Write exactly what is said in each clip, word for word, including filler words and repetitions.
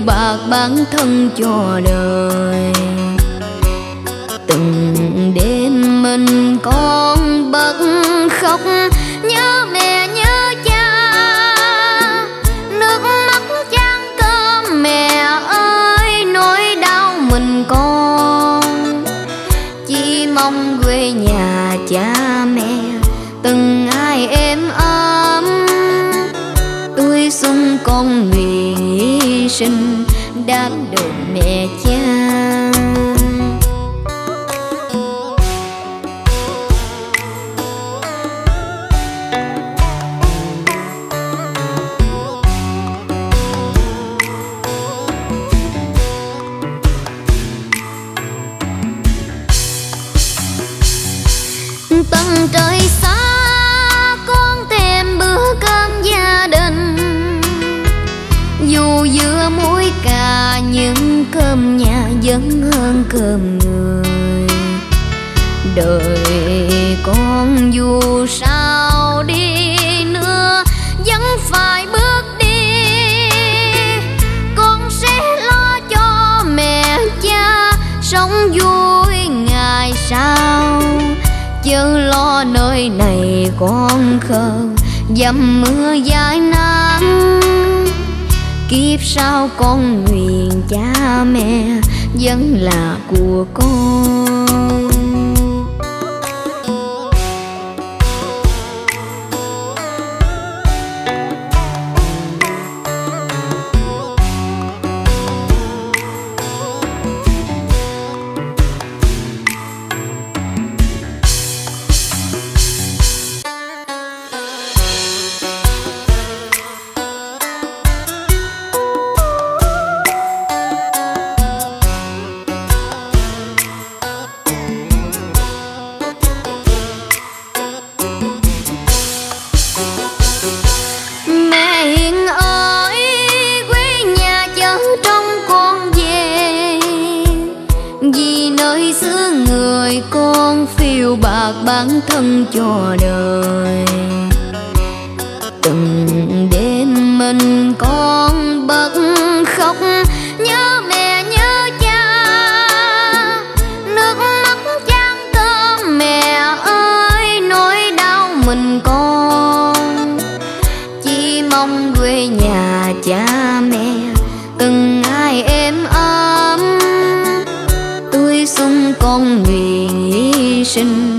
tiêu bạc bản thân cho đời. Từng đêm mình con bật khóc, nhớ mẹ nhớ cha, nước mắt chan cơm mẹ ơi nỗi đau mình con. Chỉ mong quê nhà cha mẹ từng ai êm ấm, tươi xuân con nguyện hy sinh đáp đền mẹ cha. Tận trời xa con thèm bữa cơm gia đình, dù dưa muối cà những cơm nhà vẫn hơn cơm người. Đời con dù sao đi nữa vẫn phải bước đi, con sẽ lo cho mẹ cha sống vui ngày sau. Chớ lo nơi này con khờ dầm mưa dãi nắng, kiếp sau con nguyện cha mẹ vẫn là của con. Bạc bản thân cho đời. Từng đêm mình con bật khóc, nhớ mẹ nhớ cha, nước mắt chan cơm mẹ ơi nỗi đau mình con. Chỉ mong quê nhà cha mẹ từng ai êm ấm, tươi xuân con nguyện hy sinh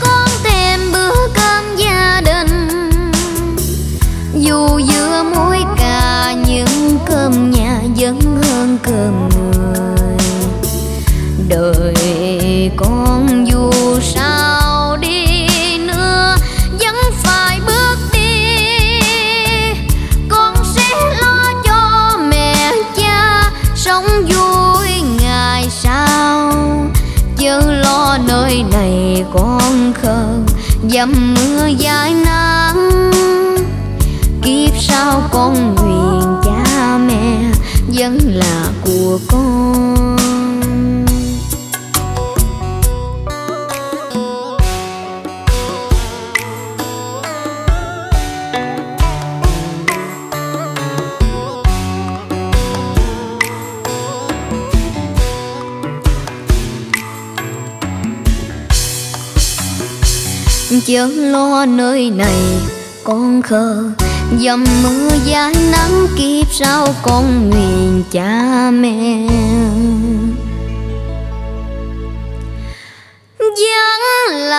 con thèm bữa cơm gia đình, dù dưa muối cà những cơm nhà vẫn hơn cơm người. Đời con dù sao đi nữa vẫn phải bước đi, con sẽ lo cho mẹ cha sống vui ngày sau. Chớ lo nơi này con khờ dầm mưa dãi nắng, kiếp sau con nguyện cha mẹ vẫn là của con. Chớ lo nơi này con khờ dầm mưa dãi nắng, kiếp sau con nguyện cha mẹ vẫn là